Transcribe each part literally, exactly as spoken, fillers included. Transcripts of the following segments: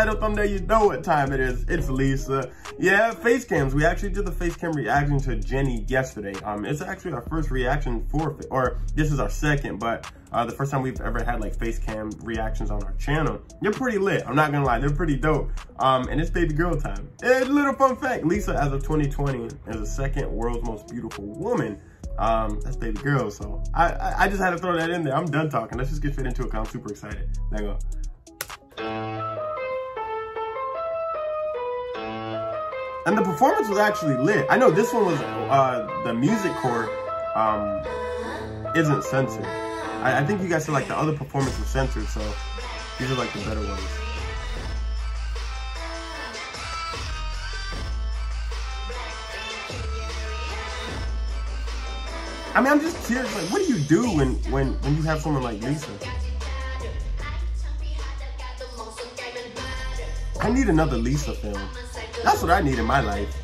title thumbnail, you know what time it is. It's Lisa. Yeah, face cams. We actually did the face cam reaction to Jennie yesterday. Um, it's actually our first reaction for, or this is our second, but uh, the first time we've ever had like face cam reactions on our channel. They're pretty lit. I'm not gonna lie, they're pretty dope. Um, and it's baby girl time. And little fun fact: Lisa, as of twenty twenty, is the second world's most beautiful woman. Um, that's baby girl. So I, I, I just had to throw that in there. I'm done talking. Let's just get straight into it. Cause I'm super excited. There you go. And the performance was actually lit. I know this one was, uh, the Music Core, um, isn't censored. I, I think you guys said like the other performance was censored, so these are like the better ones. I mean, I'm just curious, like, what do you do when, when, when you have someone like Lisa? I need another Lisa film. That's what I need in my life.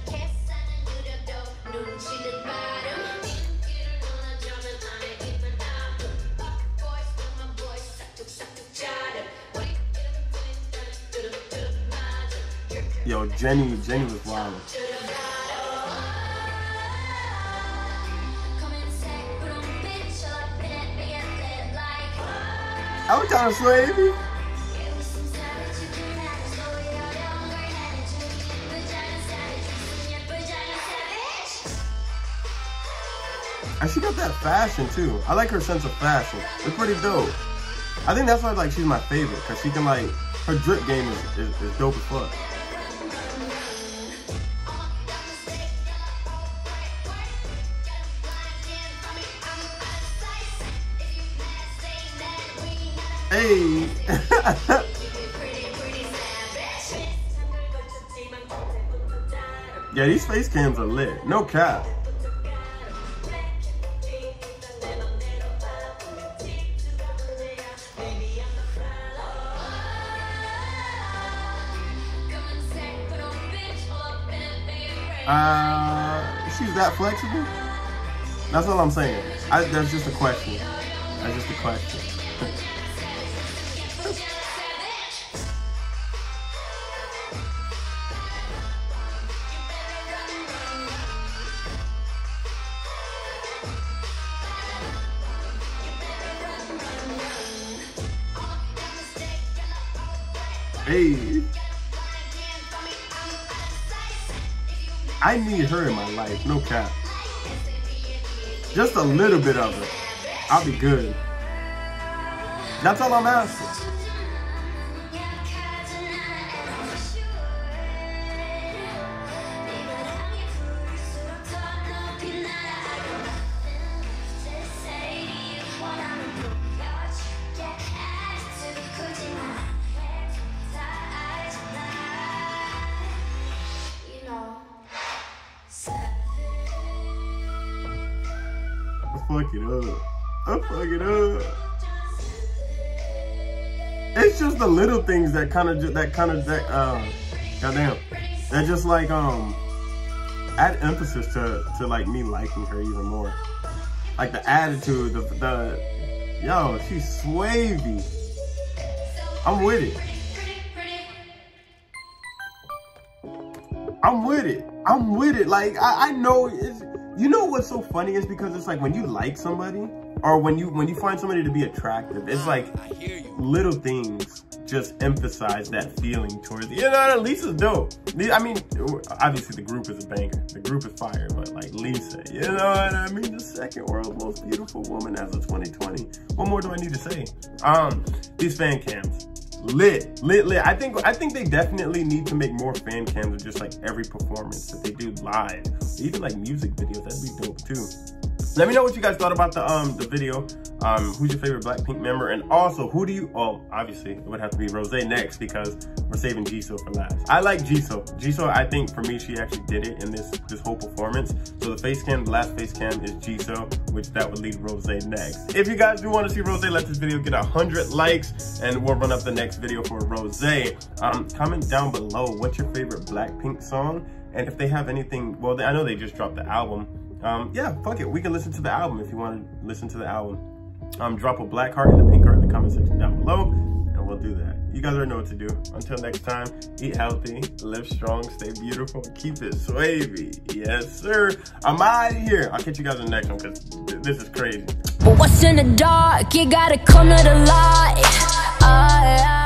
Yo, Jennie, Jennie was wild. I was trying to slave you. And she got that fashion too. I like her sense of fashion. It's pretty dope. I think that's why like she's my favorite, because she can like, her drip game is, is, is dope as fuck. Hey! Yeah, these face cams are lit. No cap. Uh, she's that flexible? That's all I'm saying. I, that's just a question. That's just a question. Hey. I need her in my life, no cap. Just a little bit of it. I'll be good. That's all I'm asking. Fuck it up. I fuck it up. It's just the little things that kind of, that kind of, that, uh, goddamn. That just like, um, add emphasis to, to like me liking her even more. Like the attitude, the, the, yo, she's swavy. I'm with it. I'm with it. I'm with it. Like, I, I know it's, you know what's so funny is because it's like when you like somebody or when you when you find somebody to be attractive, it's like little things just emphasize that feeling towards you. You know, Lisa's dope. I mean, obviously the group is a banger. The group is fire, but like Lisa, you know what I mean? The second world's most beautiful woman as of twenty twenty. What more do I need to say? Um, these fan cams. Lit, lit, lit. I think I think they definitely need to make more fan cams of just like every performance that they do live. Even like music videos, that'd be dope too. Let me know what you guys thought about the um the video. Um, who's your favorite Blackpink member? And also, who do you? Oh, obviously it would have to be Rosé next because we're saving Jisoo for last. I like Jisoo. Jisoo, I think for me, she actually did it in this this whole performance. So the face cam, the last face cam is Jisoo, which that would leave Rosé next. If you guys do want to see Rosé, let this video get a hundred likes, and we'll run up the next video for Rosé. Um, comment down below what's your favorite Blackpink song, and if they have anything. Well, they, I know they just dropped the album. Um, yeah, fuck it. We can listen to the album if you want to listen to the album. Um, drop a black heart and a pink heart in the comment section down below. we'll do that. You guys already know what to do. Until next time, eat healthy, live strong, stay beautiful, keep it swavy. Yes, sir. I'm out of here. I'll catch you guys in the next one because th this is crazy. But what's in the dark? You gotta come to the light. Uh,